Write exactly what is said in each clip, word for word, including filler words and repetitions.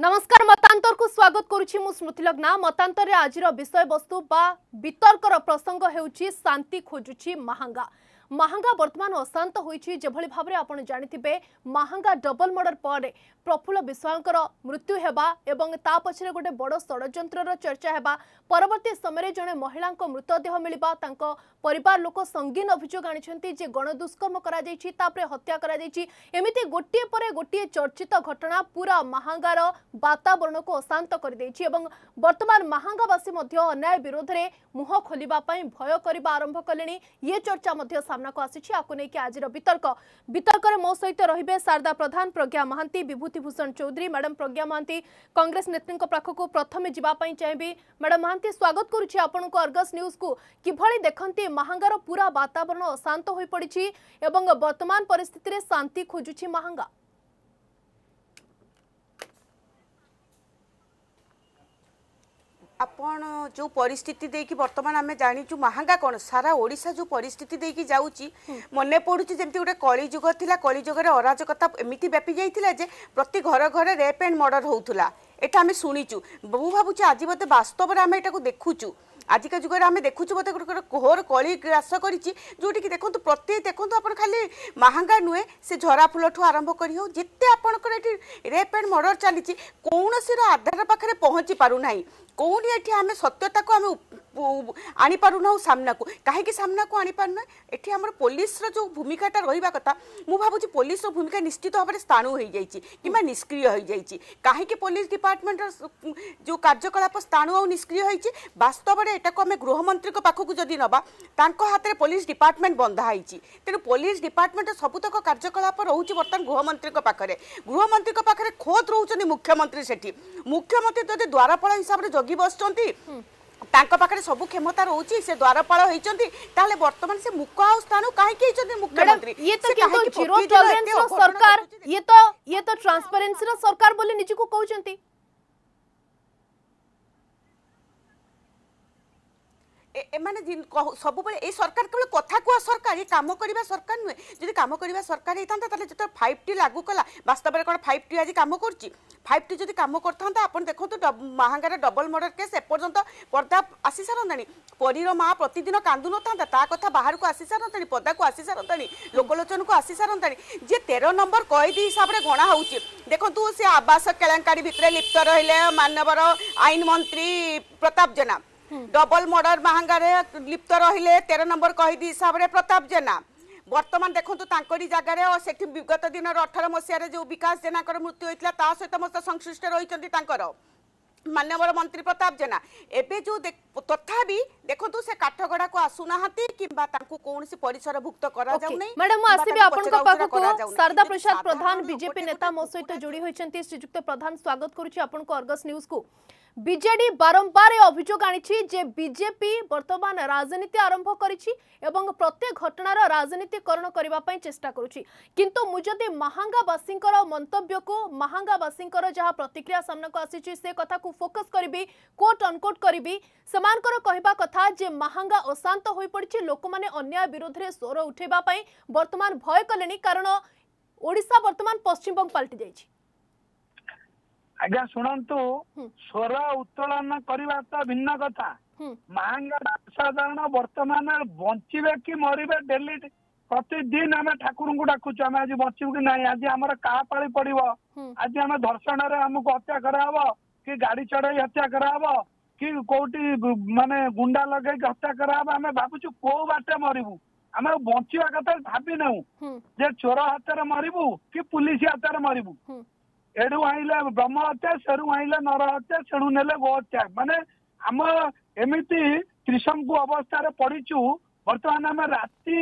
नमस्कार मतांतर को स्वागत करुछि मु स्मृति लग्ना। मतांतर आज विषय वस्तु बा वितर्कर प्रसंग हेउछि शांति खोजुछि महांगा। महांगा वर्तमान अशांत होइछि। जेभली भाबरे आपण जानिथिबे महांगा डबल मर्डर पर प्रफुल्ल विश्वालकर मृत्यु हेबा एवं ता पछरे गोटे बड़ षडयंत्रर चर्चा हेबा, परवर्ती समय जने महिलांक मृतदेह मिलिबा, तांको परिवार लोक संगीन अभियोग आनिछन्ति जे गणदुष्कर्म करा जायछि, तापरे हत्या करा जायछि। एमिति गोटिए परे गोटिए चर्चित घटना पूरा महांगार वातावरण को अशांत कर देछि एवं वर्तमान महांगावासी मध्य अन्याय विरोध रे मुह खोलिबा पई भय करबा आरंभ कलेनी। ये चर्चा मध्य सामना को आसी छि। आकु नै कि आज रो वितर्क वितर्क रे मो सहित रहिबे शारदा प्रधान, प्रज्ञा महांती, विभूति भूषण चौधरी। मैडम प्रज्ञा महांती कांग्रेस नेत्रीको पाख को प्रथमे जिबा पई चाहेबी। मैडम महांती स्वागत करूछि आपन को अर्गस न्यूज को। किभली देखंती महांगार पूरा वातावरण अशांत होई पड़ी छि एवं वर्तमान परिस्थिति रे शांति खोजुछि महांगा। आपण जो परिस्थिति देखि वर्तमान आम जानिचु महांगा कौन सारा ओडिशा जो परिस्थिति देखि जाउची मने पडुची जेमती गोटे कलिजुग थिला। कलिजुग रे अराजकता एमिति व्यापी जाइतिला जे प्रति घर घर रेप एंड मर्डर होउथुला। एटा आम सुनिचु। बहु भाबुची आज बते वास्तव रे आम एटा को देखुचु। आजिका जुगर आम देखुचु बोते गोटे घोर कली ग्रास करिची जोटी कि देखंतु प्रति देखंतु आपण खाली महांगा नुए से झरा फुल ठू आरंभ करियो जिते आपनकर एटी रेप एंड मर्डर चलीची कोनोसी रो आधार पाखरे पहुंची पारु नाही। कौन ये आम सत्यता को आम आनी पारना सामना को कहीं सामना को आनी पारना। ये आम पुलिस जो भूमिकाटा रहा कथा मु भावुँ पुलिस भूमिका निश्चित भाव में स्थाणु हो जाइए कि निष्क्रिय हो जाइए। कहीं पुलिस डिपार्टमेंट जो कार्यकलाप स्थाणु आ निष्क्रिय होती वास्तव में यहाँ को आम गृहमंत्री पाखक जदि नवा हाथ में पुलिस डिपार्टमेंट बंधाई तेणु पुलिस डिपार्टमेंट सबुतक कार्यकलाप रोचे बर्तमान गृहमंत्री पाखे गृहमंत्री पाखे खोद रोच मुख्यमंत्री से मुख्यमंत्री जब द्वारपाल हिसाब से सब क्षमता रोची से द्वारपाल ताले वर्तमान से मुक्का स्थानु मुख्यमंत्री ये तो जीरो टॉलरेंस रो सरकार ये तो ये तो ट्रांसपेरेंसी रो सरकार बोले निजी को कहउचंती। एमाने दिन सब ए सरकार केवल कथा कुआ सरकार ये काम करवा सरकार नुहे। जदि काम करवा सरकार होता जो फाइव टी लागू कला वास्तव में कौन फाइव टी आज कम कर फाइव टी जब कम करता आप देखते महांगार डबल मर्डर केस एपर्यंत पर्दा आसी सारे परीर माँ प्रतिदिन कांदु ना कथा बाहर को आसी सारे पदा को आसी सारे लोकलोचन को आसी सारे जे तेरह नंबर कैदी हिसाब से गणा हो देखु सी आवास केलांकारी भितर लिप्त रहिले मानवर आईन मंत्री प्रताप जेना डबल मर्डर महांगार लिप्त रहिले तेरह नंबर कैदी हिसाब से प्रताप जेना बर्तमान देखंतु तांकरी जगार और से विगत दिन अठारह मसीह जो विकास जेना मृत्यु होता ता सहित मत संश्लिष्ट रही माननीय मंत्री प्रताप जेना एबे जो तथा भी देखंतु से काठगड़ा को आसुना किंबा तांकू कोनसी परिसर भुक्त करा जाउ नै। मैडम आसीबे आपन को पाखो को शारदा प्रसाद प्रधान बीजेपी नेता मो सहित जोड़ी होइचंती। श्रीजुक्त प्रधान स्वागत करूछि आपन को अर्गस न्यूज को। बीजेडी बारंबार अभियोग आनिछि जे बीजेपी वर्तमान राजनीति आरंभ करिछि एवं प्रत्येक घटनार राजनीतिकरण करबा पई चेष्टा करुछि, किंतु मु जदि महांगावासींकर मंतव्य को महांगावासींकर जहा प्रतिक्रिया सामना को आसीछि से कथा को फोकस करबी कोट अनकोट करबी। समानकर कहबा कथा जे महांगा अशांत होई पड़छि, लोक माने अन्याय विरोध रे स्वर उठेबा पई वर्तमान भय कलेनी, कारण ओडिसा वर्तमान पश्चिम बंग पलटि जाइछि। आज्ञा शुणु स्वर उत्तोलन करवा तो भिन्न कथा महांगा साधारण वर्तमान बंचे कि मरबे डेली प्रतिदिन आम ठाकुर को डाकुच आम आज बचू कि ना आज आम का पाई पड़ आज आम धर्षण आमको हत्या कराव कि गाड़ी चढ़ाई हत्या कराव कि कौटी माने गुंडा लगे हत्या कराव आम भावुचु को बाटे मरबू आम बचा कथा भाभी नौ जे चोर हाथ मरबू कि पुलिस हाथ मरबू एडू आईला ब्रह्म हत्या सेरू आईला नर हत्या सेणु नेले गो हत्या माने आम एमती त्रिशम को अवस्था पड़ीचु। बर्तमान आम राति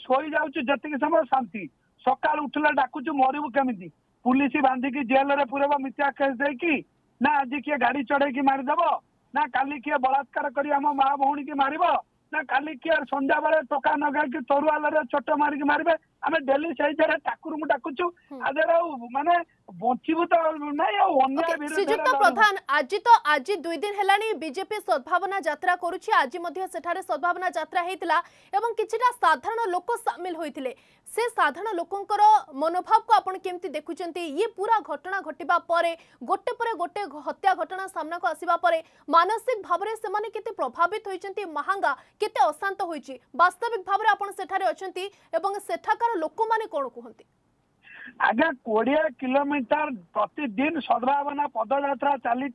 शोई जाऊँ जतिक समय शांति सकाल उठला डाकुचु मरबू केमी पुलिस बांधिकी जेल रे पुरेब मिथ्या केस देकी ना आज किए गाड़ी चढ़े मारिदेव ना काली किए बलात्कार करी आम माँ भौणी की मारिब ना काली किए संध्या बेले टोका नगैकी तरुआल चोट मारिकी मारे आम डेली से ठाकुर को डाकुचु आज मानने श्रीजुक्त प्रधान आज तो आज दुई दिन हेलानी बीजेपी सद्भावना यात्रा करुछि आज मध्य सेठारे सद्भावना यात्रा हेतिला एवं किछिटा साधारण लोक शामिल होइतिले से साधारण लोकंकर मनोभाव को आपण केमति देखुचंती ये पूरा घटना घटिबा परे गोटे परे गोटे हत्या घटना सामना को आसीबा परे मानसिक भाबरे से माने केते प्रभावित होइचंती महांगा केते अशांत होइछि वास्तविक भाबरे आपण सेठारे अछंती एवं सेठाकार लोक माने कोन कहंती आगे कोड़िया किलोमीटर प्रतिदिन सद्भावना पदयात्रा चली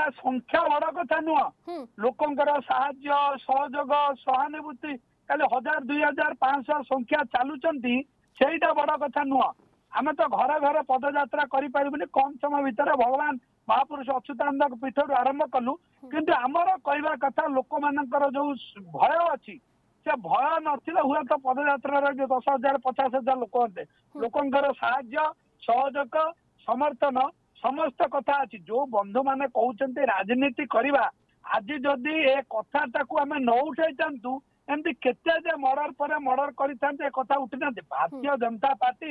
संख्या बड़ कथा नुह लोक सहयोग सहानुभूति खाली हजार दुई हजार पांच संख्या चलुंट से बड़ कथा नुह आम तो घर घर पदयात्रा कर कम समय भितर भगवान महापुरुष अच्युतानंद पीठ रु आरंभ कलु किंतु आमर कहवा कथा लोक मान जो भय अच्छी से भय ना हुए तो पदयात्रा जो दस हजार पचास हजार लोक हे लोकर साहाय्य सहयोग समर्थन समस्त कथा अच्छी जो बंधु मैंने कहते राजनीति करवा आज जदि ए कथाटा को आम न उठाई एमती के मर्डर पर मर्डर कर कथा उठी ना भारतीय जनता पार्टी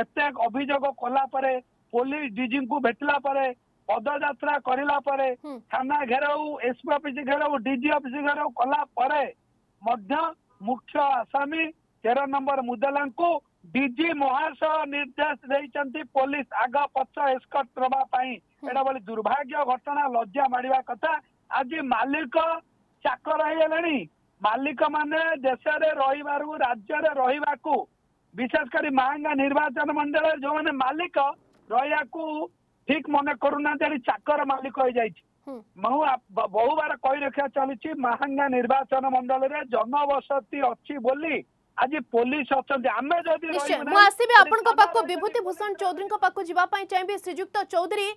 एत अभियोग कलापर पुलिस डीजी को भेटला पदयात्रा करापर थाना घेराव एसपी अफिस् घेराव डीजी अफिस् घेराव कलापर मुख्य आसामी तेरह नंबर मुदेला को डीजी महाशय निर्देश देते पुलिस आग पछ एस्कर्ट नापी दुर्भाग्य घटना लज्जा माड़ा कथा आज मालिक चाकर होगा मालिक मान देश राज्य रहा विशेषकर महंगा निर्वाचन मंडल जो मैंने मालिक रहा ठीक मन करूना चाकर मालिक हो जाए बहु बार कही रखा चलती महांगा निर्वाचन मंडल रे जनबसती अच्छी बोली आज पुलिस अच्छा आम विभूति भूषण चौधरी चाहिए श्रीजुक्त चौधरी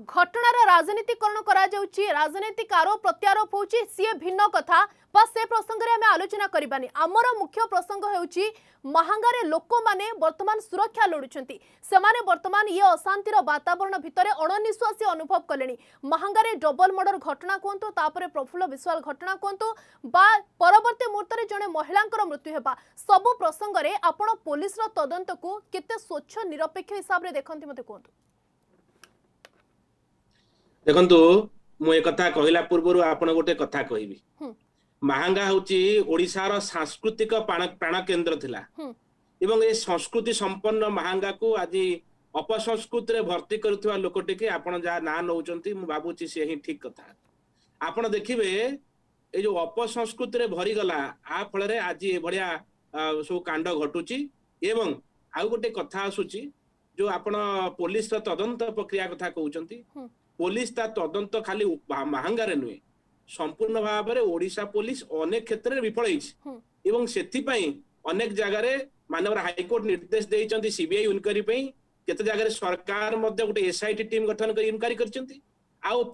घटनार राजनीतिकरण करा जाउची राजनीतिक आरोप प्रत्यारोप होउची सी भिन्न कथा बस से प्रसंग रे हमें आलोचना करबानी आमर मुख्य प्रसंग होउची महांगारे लोक माने वर्तमान सुरक्षा लोडुचंती समाने वर्तमान ये अशांतिर वातावरण भितरे अणनिश्वासी अनुभव कलेनी महांगारे डबल मर्डर घटना कोंतो तापरे प्रफुल्ल विश्वाल घटना कोंतो बा परवर्ती मुहूर्त रे जने महिलांकर मृत्यु हेबा सबु प्रसंग रे आपण पुलिस रो तदंत को केते स्वच्छ निरपेक्ष हिसाब रे देखंती मते कोंतो देखु मु कथा कहला पूर्व आपन गोटे कथा कहबी महांगा होची ओडिशार सांस्कृतिक प्राण केन्द्र थिला एवं ए संस्कृति संपन्न महांगा को आज अपसंस्कृत रे भर्ती करथवा लोकटे के आपन जा ना नउचंती मु बाबूची से ही ठीक कथा आपन देखिबे ए जो अपसंस्कृत रे भरी गला आ फल रे आज ए भड़िया सब कांड घटुची एवं आ गोटे कथा आसुची जो आपन पुलिस रो तदंत प्रक्रिया कथा कहउचंती पुलिस ता तदंत खाली महांगारे नुहे संपूर्ण भाव में ओडिशा पुलिस अनेक क्षेत्र में विफल एवं से अनेक जगार मानव हाईकोर्ट निर्देश देते सीबीआई इनक्वारी केते जगार सरकार गोटे एसआईटी टीम गठन कर इनक्वारी कर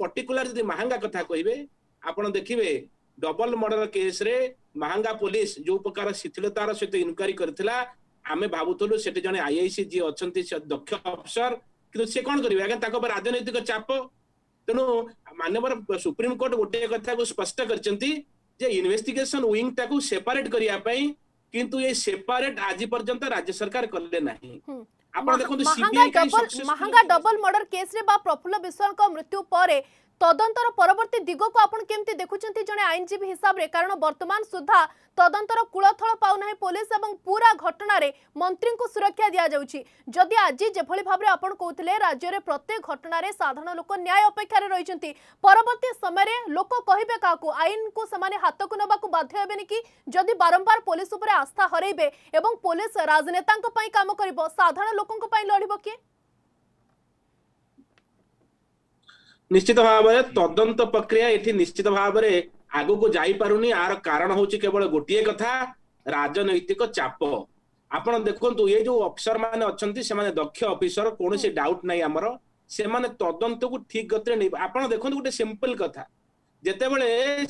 पर्टिकुलर जब महांगा कथा कहे आप देखिए डबल मर्डर केस रे महांगा पुलिस जो प्रकार शिथिलतार सहित इनक्वारी करथिला आमे भाबुतलु सेटे जने आईआईसी जी अछंती दक्ष अफसर किंतु से कौन करेंगे राजनैतिक चाप तेणु मानवर सुप्रीम कोर्ट गोटे कथा को स्पष्ट कर इन्वेस्टिगेशन विंग टाकू सेपरेट करने किंतु ये सेपरेट आज पर्यंत राज्य सरकार कले नाही महांगा डबल मर्डर केस रे बा प्रफुल्ल विश्वाल का मृत्यु परे तदंतर परवर्ती दिग को आपण केमती देखुचंती जने आईनजीवी हिसाब रे कारण वर्तमान सुधा तदंतर कुलथल पाउ नाही पुलिस एवं पूरा घटना रे मंत्री को सुरक्षा दिया जाउची जदि आज जे भली भाबरे आपण कहतले राज्य रे प्रत्येक घटना रे साधारण लोक न्याय अपेक्षा रे रहिचंती परवर्ती समय रे लोक कहिबे काको आईन को समाने हाथ को नबा को बाध्य हेबेनी कि जदि बारंबार पुलिस ऊपर आस्था हरैबे एवं पुलिस राजनेतांक पई काम करबो साधारण लोकंक पई लढिबो कि निश्चित भाव में तदंत प्रक्रिया ये निश्चित भाव में आग को जापारुनि आर कारण हूँ केवल गोटे कथा राजनैतिक चाप आप देखु ये जो अफसर मान अच्छा दक्ष अफिसर कौन से डाउट ना आमर से तदंत को ठीक गति आप देखते गोटे सिंपल कथा जितेबाला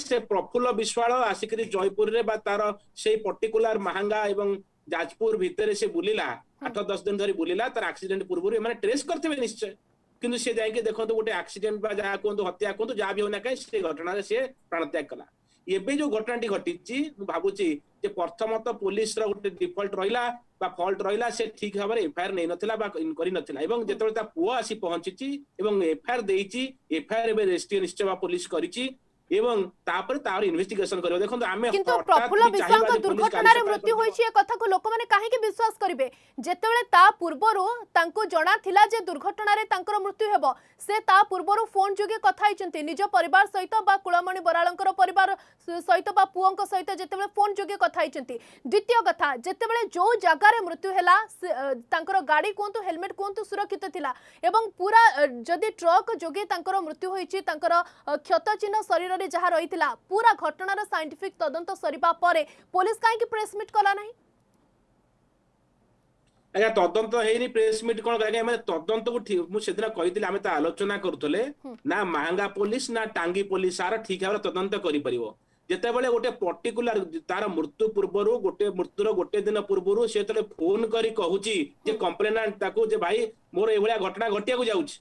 से प्रफुल्ल विश्वाल आसिक जयपुर रे तार से पर्टिकुलर महांगा एवं जाजपुर भितर से बुलला आठ दस दिन धरी बुलला तार आक्सीडेट पूर्व ट्रेस करते निश्चय किंतु से जाके देखो गोटे एक्सीडेंट बा हत्या कहते जहाँ भी होना कहीं से घटना से प्राणत्याग कला एवं जो घटनाटी घटी भावुची प्रथमत पुलिस रोटे डिफल्ट रहा फल्ट रहा से ठीक भाव में एफआईआर नहीं नाला करते पुओ आसी पहुंची एफआईआर देती एफआईआर रेजिस्ट्री निश्चय पुलिस करी एवं तापर तार इन्वेस्टिगेशन करियो। देखो आमे किंतु प्रफुल्ल विश्वासक दुर्घटना रे मृत्यु होई छी ए कथा को लोक माने काहे के विश्वास करिवे जेतेबेले ता पूर्वरो तांको जणा थिला जे दुर्घटना रे तांकर मृत्यु हेबो से ता पूर्वरो फोन जोगे कथा आइचंती निज परिवार सहित बा कुलमणि बराळंकर परिवार सहित बा पुओंक सहित जेतेबेले फोन जोगे कथा आइचंती। द्वितीय कथा जेतेबेले जो जागा रे मृत्यु हेला तांकर गाडी कोंतु हेलमेट कोंतु सुरक्षित थिला एवं पूरा जदी ट्रक जोगे तांकर मृत्यु होई छी तांकर क्षत चिन्ह शरीर जहां रही थिला, पूरा घटनार साइंटिफिक तदंत सरीबा परे पुलिस काहे कि प्रेस मीट कला नाही। अरे तदंत हेनी प्रेस मीट कोन करे माने तदंत को ठीक मु सेदिना कहि दिले आमे त आलोचना करथले ना मांगा पुलिस ना टांगी पुलिस आर ठीक आरो तदंत करि परिवो जेते बेले गोटे पर्टिकुलर तार मृत्यु पूर्वरो गोटे मृत्युर गोटे दिन पूर्वरो सेतले फोन करी कहूची जे कंप्लेनेंट ताको जे भाई मोर ए भलिया घटना घटिया को जाउची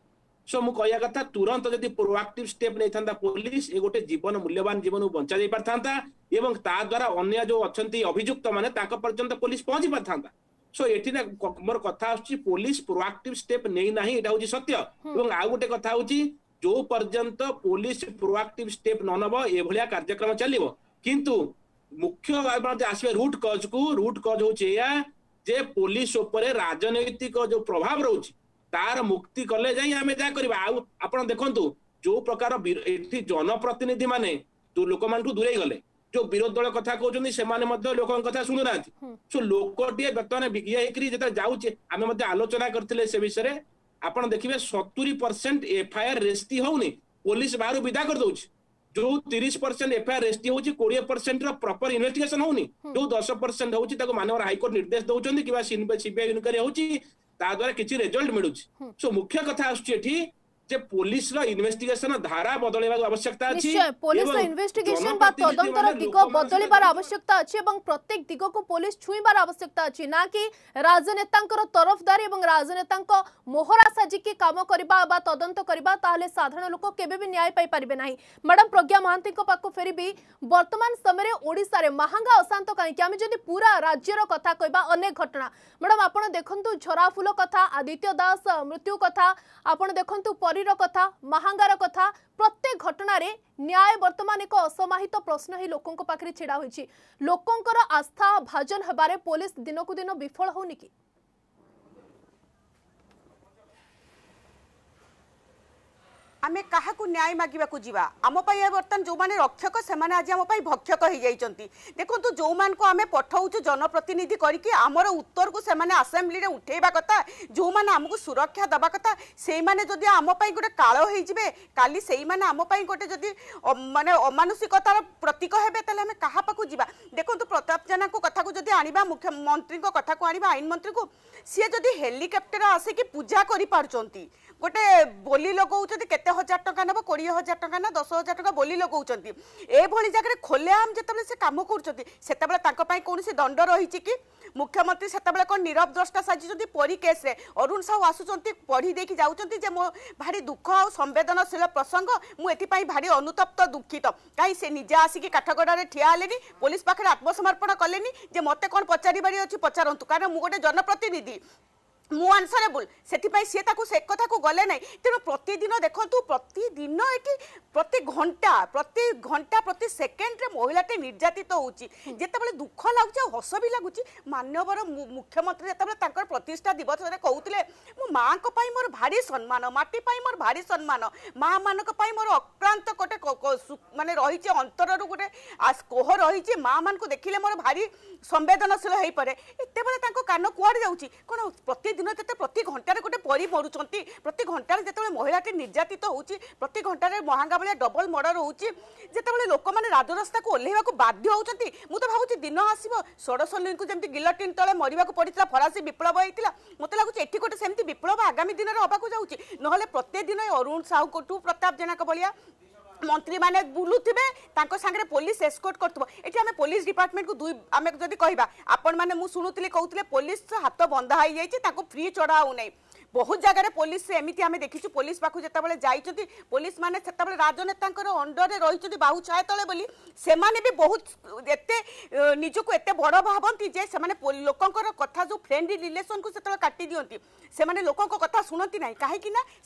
सो मु कहया कथा तुरंत जदि प्रोएक्टिव स्टेप नहीं था पुलिस ए गोटे जीवन मूल्यवान जीवन को बचा जाई पारथांता एवं ता द्वारा अन्य जो अछंती अभियुक्त माने ताक पर्यंत पुलिस पहुंची पारथांता। सो एठी ना मोर कथा आछी पुलिस प्रोएक्टिव स्टेप नै नाही एटा होची सत्य एवं आ गोटे कथा होची जो पर्यंत पुलिस प्रोएक्टिव स्टेप न नबो ए भलिया कार्यक्रम चलिवो किंतु मुख्य आसे रूट कॉज को रूट कॉज होची या जे पुलिस ऊपर राजनीतिक जो प्रभाव रहूची तार मुक्ति कले जाए जा कर देखु जो प्रकार जनप्रतिनिधि माने जो लोक मान दूरे गले जो विरोध दल कथा कहते से लोक कथा शुणु ना सो लोकटे बर्तमान ये जाऊे आम आलोचना करते से विषय में आपड़ देखिए सतुरी परसेंट एफआईआर रेस्टी होनी पुलिस बाहर विदा कर दौर जो तीस परसेंट एफआईआर रेस्टी होगी कोड़े परसेंट प्रॉपर इन्वेस्टिगेशन होनी जो दस परसेंट होगी मानव हाईकोर्ट निर्देश दौरान कि सीबीआई इनक्वारी होगी ताद्वारा किसी रिजल्ट मिलूच। सो मुख्य कथा आछी जे पुलिस रो इन्वेस्टिगेशन धारा बदलैबाक आवश्यकता अछि पुलिस रो इन्वेस्टिगेशन बा तदंतर दिगो बदलैबार आवश्यकता अछि एवं प्रत्येक दिगो को पुलिस छुईबार आवश्यकता अछि ना कि राजनेतांकर तरफदारी एवं राजनेतांको मोहरा साजी के काम करबा बा तदंत करबा ताहले साधारण लोक केबे भी न्याय पाई परिबे नाही। मैडम प्रज्ञा महांती को पाको फेरी भी वर्तमान समय रे ओडिसा रे महंगा अशांत काहे कि आमे जदी पूरा राज्य रो कथा कहबा अनेक घटना मैडम आपण देखंतु झरा फूल कथा आदित्य दास मृत्यु कथा आपण देखंतु कथा महांगार कथा प्रत्येक घटना रे न्याय वर्तमान एक असमाहित प्रश्न ही लोकों को पाखरे छिड़ा होईची लोकोंकर आस्था भाजन हबारे पुलिस दिनो को दिनो विफल होनी की आमे कहा को न्याय मागिबा को जीवा आम बर्तमान जो माने रक्षक से आज आम भक्षक हो जाती देखो जो मान को आमे पठाऊ जनप्रतिनिधि करके आमर उत्तर को से आसेम्बली रे उठेबा कथा जो माने आमको सुरक्षा दबा कथा से माने जदि आम गोटे काल होइजिबे काली से आम गोटे जदि माने अमानुषिकतार प्रतीक हेबे तले आमे कहा पाकू जीवा देखो प्रताप जेना को कथा को जदि आनिबा मुख्यमंत्री को कथा को आनिबा आईन मंत्री को सी जदि हेलीकॉप्टर आसिक पूजा कर पारचंती गोटे बोली लगौचंती केते हजार टका ना कोड़े हजार टका ना दस हजार टका बोली लगौचंती ए भली जगह खोलेआम जेतबले से काम करचंती सेतबले तांको पई कोनोसी दंड रहिछि कि मुख्यमंत्री सेतबले को नीरव द्रष्टा साजिचंती परी केस रे अरुण साहू आसुचंती पढ़ी देखि जाउचंती जे मो भारी दुख आ संवेदनशील प्रसंग मु एति पई भारी अनुतप्त दुखित काई से निजे आसी कि काठगड़ा रे ठिया लेनी पुलिस पाखरे आत्मसमर्पण कलेनी जे मते कोन पचारी बारी अछि पचारंतु कारण मु गोटे जनप्रतिनिधि मु आनसरेबुल से कथा को गले ना तेणु प्रतिदिन देखु प्रतिदिन ये प्रति घंटा प्रति घंटा प्रति सेकेंड रे महिलाटे निर्यातित होते दुख लगुच हस भी लगुच मानवर मुख्यमंत्री जो प्रतिष्ठा दिवस में कहते मो माँ मोर भारी सम्मान माटी मोर भारी सम्मान माँ मान मोर अक्रांत गोटे मानने रही अंतर गोटे कोह रही माँ मान देखने मोर भारी संवेदनशील हो पड़े ये कान कुआड़े जाऊँगी कौन प्रति दिन जिते प्रति घंटार गोटे परी मरुंच प्रति घंटार जिते महिलाटे निर्यातित होती प्रति घंटार महंगा भाई डबल मर्डर होती जिते लोक मैंने राजरास्ता को ओह्लैवा बाध्य होती मुझे भावुँ दिन आसो षडशल्यू को जमी गिलटिन तले मरवा पड़ा फरासी विप्लव होता मत लगुच एटी गोटे सेमती विप्लव आगामी दिन में होगा जाऊँगी ना प्रत्येक दिन अरुण साहू ठूँ प्रताप जेना भाया मंत्री माने बुलुथिबे तांको संगे पुलिस एस्कॉर्ट करथबो एठी आमे पुलिस डिपार्टमेंट को दुई आमे जदी कहबा आपण माने मु सुनुतले कहूतले पुलिस हाथ बंधा होई जाईची तांको फ्री चढ़ाऊ नै बहुत जगह पुलिस एमती आम देखी पुलिस पाक जिते जाते पुलिस मैंने से राजनेता अंडर में रही बाहू छाया तले बोली से भी बहुत एते निजक एत बड़ भावती जे से लोकंर कथा जो फ्रेंडली रिलेसन को से काटि दिखती से लोक कथा शुणती ना कहीं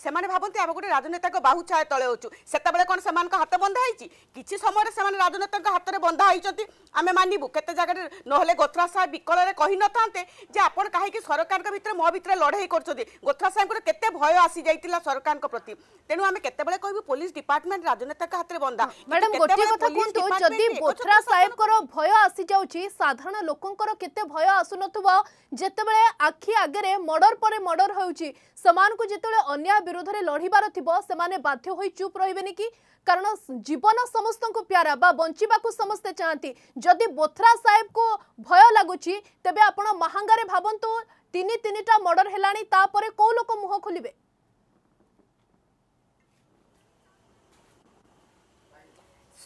से भावती आम गोटे राजनेता बाहू छाया तले होचु से कौन से हाथ बंधा होती किसी समय से राजनेता हाथ में बंधा होती आम मानबू केत जगह ना गोथरा साहेब विकल में कही न था आपण कहीं सरकार भितर मो भर लड़े करते गोथरा साहेब केते भय आसी जाइतिला सरकार के प्रति तेनु आमे केतेबेले कहबो पुलिस डिपार्टमेंट राजनेता का हाथ रे बंदा। मैडम गोटे कथा कोंतो जदी गोथरा साहेब कर भय आसी जाउची साधारण लोकंकर केते भय आसुनथबो जेतेबेले आखी आगे रे मर्डर परे मर्डर होउची समान को जेतेबेले अन्याय विरोध रे लढीबार थिबो समाने बाध्य होई चुप रहबेनी की कारण जीवन समस्त को प्यारा बा बंचिबा को समस्त चाहती जदी बोथरा साहेब को भय लागुची तबे आपण महांगारे भाबंतु तीनी तीनी टा मर्डर हेलानी तापरे को लोक मुह खोलिबे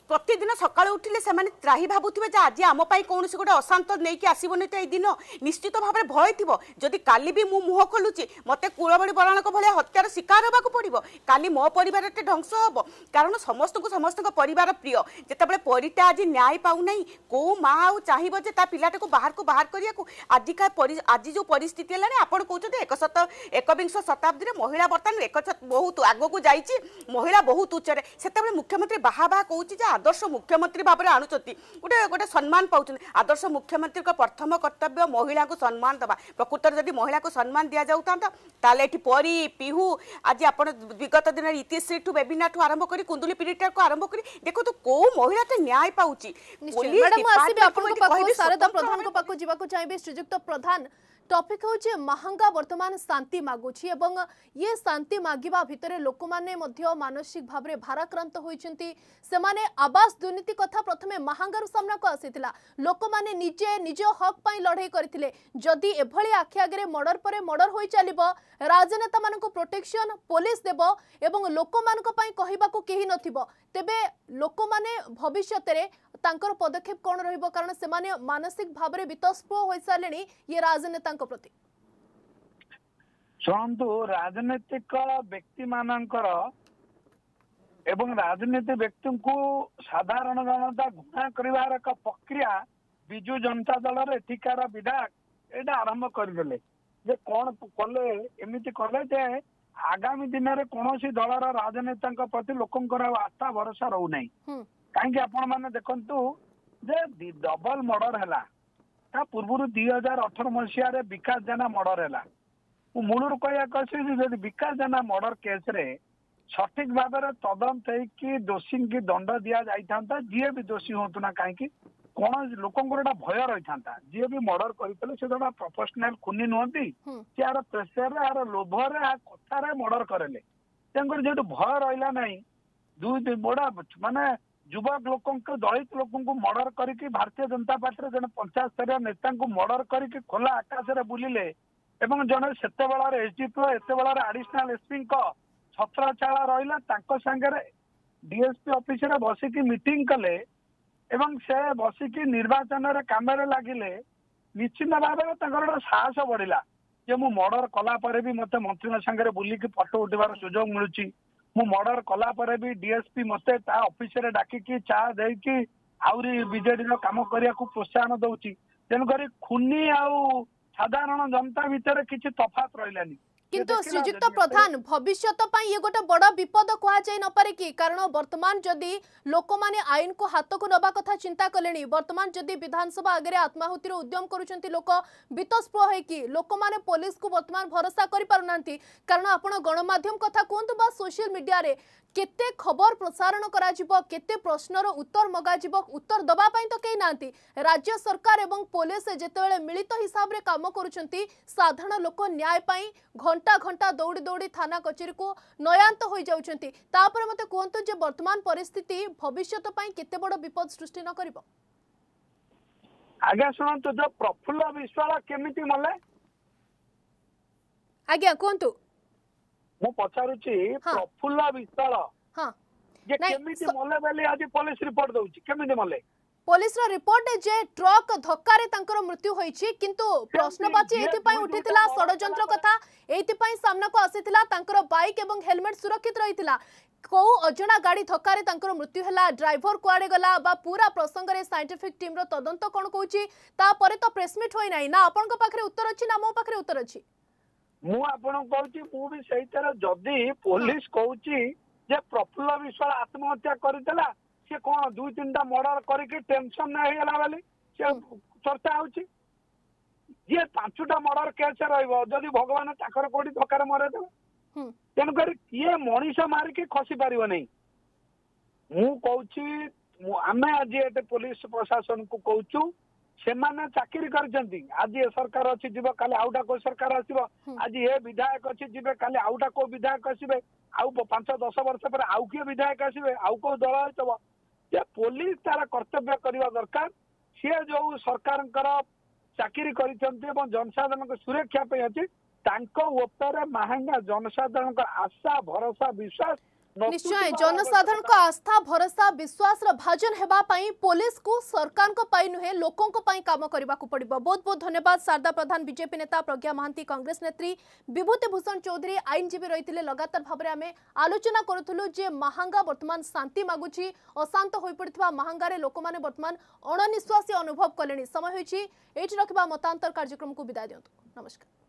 प्रतिदिन सकाल उठिले सेमाने त्राही भावुथिबे जे आज आम पाई कौन गोटे अशांत नहीं कि आसबनि तो यह दिन निश्चित भाव में भय थी जदि काली भी मु मुह खोलुची मते कूलबड़ी बराणक भाई हत्यार शिकार होगा पड़ो काली मो परिवार ध्वंस हम कारण समस्त को समस्त परिवार प्रिय जितेबाला परीटा आज न्याय पाऊना कौ माँ आ चाहब जे ता पिलाटा को बाहर को बाहर करने आजिका आज जो परिस्थिति है आप कहते एक शत एकविंश शताब्दी में महिला बर्तमान एक बहुत आगक जाइए महिला बहुत उच्चरे से मुख्यमंत्री बाहा बाहा कह आदर्श मुख्यमंत्री भाव में आणुंट गोटे गोटे सम्मान पाँच आदर्श मुख्यमंत्री का प्रथम कर्तव्य महिला को सम्मान दवा प्रकृत में जब महिला को सम्मान दि जाता ताले एठी परी पिहू आज आप विगत दिन रीतिश्री ठू बेबीना ठू आरंभ कर कुंदुली पीड़िता को आरंभ कर देखो तो कौ महिला तो न्याय पाँच चाहिए श्रीजुक्त प्रधान टॉपिक हूँ महांगा वर्तमान शांति मागुची एवं ये शांति मागिबा भितरे लोक माने मध्य मानसिक भाव में भाराक्रांत होइछन्ति सेमाने आवास दुर्नीति कथा प्रथमे महांगारू सामना को आसीतिला लोक माने निजे निज हक पाई लड़ाई करथिले जदि एभली आखि आगे मर्डर पर मर्डर होई चलिबो राजनेता मानको प्रोटेक्शन पुलिस देबो एवं लोक मानको पाई कहिबाको केही नथिबो तेबे लोक माने भविष्यतरे तांकर पदक्षेप कौन रहिबो कारण सेमाने मानसिक भाव में वितस्पो होई सालेनी ये राजनेता प्रति शुणु राजनीतिक व्यक्ति मानकर एवं राजनीतिक व्यक्ति को साधारण जनता घृणा करार एक प्रक्रिया विजु जनता दल एठिकार विधायक यहाँ आरंभ करदे जे कौन कले एमती कले जे आगामी दिन में कौन दल राजनेता प्रति लोक आस्था भरोसा रो ना कहीं आपण मैंने देखु जे डबल मर्डर है पूर्व दुई हजार अठर मसीह विकास जेना मर्डर है मूलर कहसी विकास जेना मर्डर केस रे सठिक भाव में तदंत हो दोषी की दंड दि जाता जी भी दोषी हूँ कहीं कौन लोक भय रही था जी भी मर्डर करते प्रोफेशनल खुनि नुहति सी यार प्रेसर यार लोभ कथार मर्डर करेंगे तेनाली जो भय रहा ना दुई बड़ा मानने युवक लोक दलित लोक मर्डर करके भारतीय जनता पार्टी जन पंचायत स्तर नेता को मर्डर करके खोला आकाश में बुलिले जन से बड़ा एसडीपीओ एत बड़ा आडिशनाल एसपी छत्रछाड़ा रहा सागर डीएसपी ऑफिस बसिकी मीटिंग कले से बसिकी निर्वाचन काम लगिले निश्चित भाव में गोटे साहस बढ़ला जे मु मर्डर कलापर भी मत मंत्री सागर बुलिकी फटो उठार सुजोग मिलूँ मु मर्डर कला पर भी डीएसपी मत ऑफिस रे डाकिकी चा देकी आउरी बीजेडी रो काम करिया को प्रोत्साहन दउची तेन करी खुनी आ साधारण जनता भीतर किछि तफात रहलानी किंतु श्रीजुक्त प्रधान भविष्यत पाई ये गोटे बड़ विपद कह जाई न पारे कि कारण वर्तमान जदि लोक माने आईन को हाथ को नबा कथा चिंता कलेनी वर्तमान जदि विधानसभा आगे आत्माहुतिर उद्यम करूछन्ति लोक वितस्पृह है कि लोक माने पुलिस को वर्तमान भरोसा करि पारुनांती कारण आपण गणमाध्यम कथा कोंतु बा सोशल मीडिया रे केते खबर प्रसारण करा जिवो केते प्रश्नर उत्तर मगा जिवो उत्तर दबा पाई तो केई नांती राज्य सरकार एवं पुलिस जेतेबेले मिलित हिसाब रे काम करूछन्ति साधारण लोक न्याय पाई घंटा घंटा दौड़ी दौड़ी थाना कचेरी को नयांत हो जाउछन्ति तापर मते कोंतु जे वर्तमान परिस्थिति भविष्यत पाई केते बड़ विपद सृष्टि न करिवो आगे सुनंतु जो प्रफुल्ल विश्वाला केमिति मले आगे कोंतु मु पचारुची प्रफुल्ल विश्वाला हां जे केमिति मले वाली आज पुलिस रिपोर्ट दउची केमिति मले पुलिस रा रिपोर्ट जे ट्रक धक्का रे तंकर मृत्यु होई छि किंतु प्रश्नवाची एथि पई उठितला षडयंत्र कथा एथि पई सामना को आसीतला तंकर बाइक एवं हेलमेट सुरक्षित रहितला को अजना गाड़ी धक्का रे तंकर मृत्यु हला ड्राइवर कुआडे गला बा पूरा प्रसंग रे साइंटिफिक टीम रो तदंत कोन कहूची ता परे तो प्रेस मीट होई नाही ना आपन को पाखरे उत्तर अछि ना मो पाखरे उत्तर अछि मु आपन कहूची मु भी सही तरह जदी पुलिस कहूची जे प्रफुल्ल विश्वास आत्महत्या करितला से कोन दुई तीनटा मर्डर करके टेंशन ना हेला वाली से चर्चा होची जे पांचटा मर्डर केस रहइबो जदी भगवान ताकर कोडी धक्का रे मरे दे तेणु कर किए मनीष मारिकी खसी पार नहीं मुझे आम आज ये पुलिस प्रशासन को कहचु से चाकरी आज ये सरकार अच्छी जी का आउटा को सरकार आसो आज ये विधायक अच्छी जी का आउटा को विधायक आसवे आउ पांच दस वर्ष पर आउ किए विधायक आसवे आउ कौ दल हो पुलिस तार कर्तव्य करवा दरकार सी जो सरकार चाकरी जनसाधारण को सुरक्षा अच्छी महंगा जनसाधारण आस्था भरोसा विश्वास निश्चय जनसाधारण आस्था भरोसा विश्वास भाजन हेबा पाई पुलिस को सरकार को पाई नुहे लोकों को पाई काम करने को पड़ो। बहुत बहुत धन्यवाद शारदा प्रधान बीजेपी नेता प्रज्ञा महांती कांग्रेस नेत्री विभूति भूषण चौधरी आईनजीवी रही लगातार भाव में आलोचना करूँ जे महांगा बर्तमान शांति मागुची अशांत हो पड़ा महांगारे लोक मैंने बर्तमान अणनिश्वासी अनुभव कले समय होती रखा मतांतर कार्यक्रम को विदाय दिंतु नमस्कार।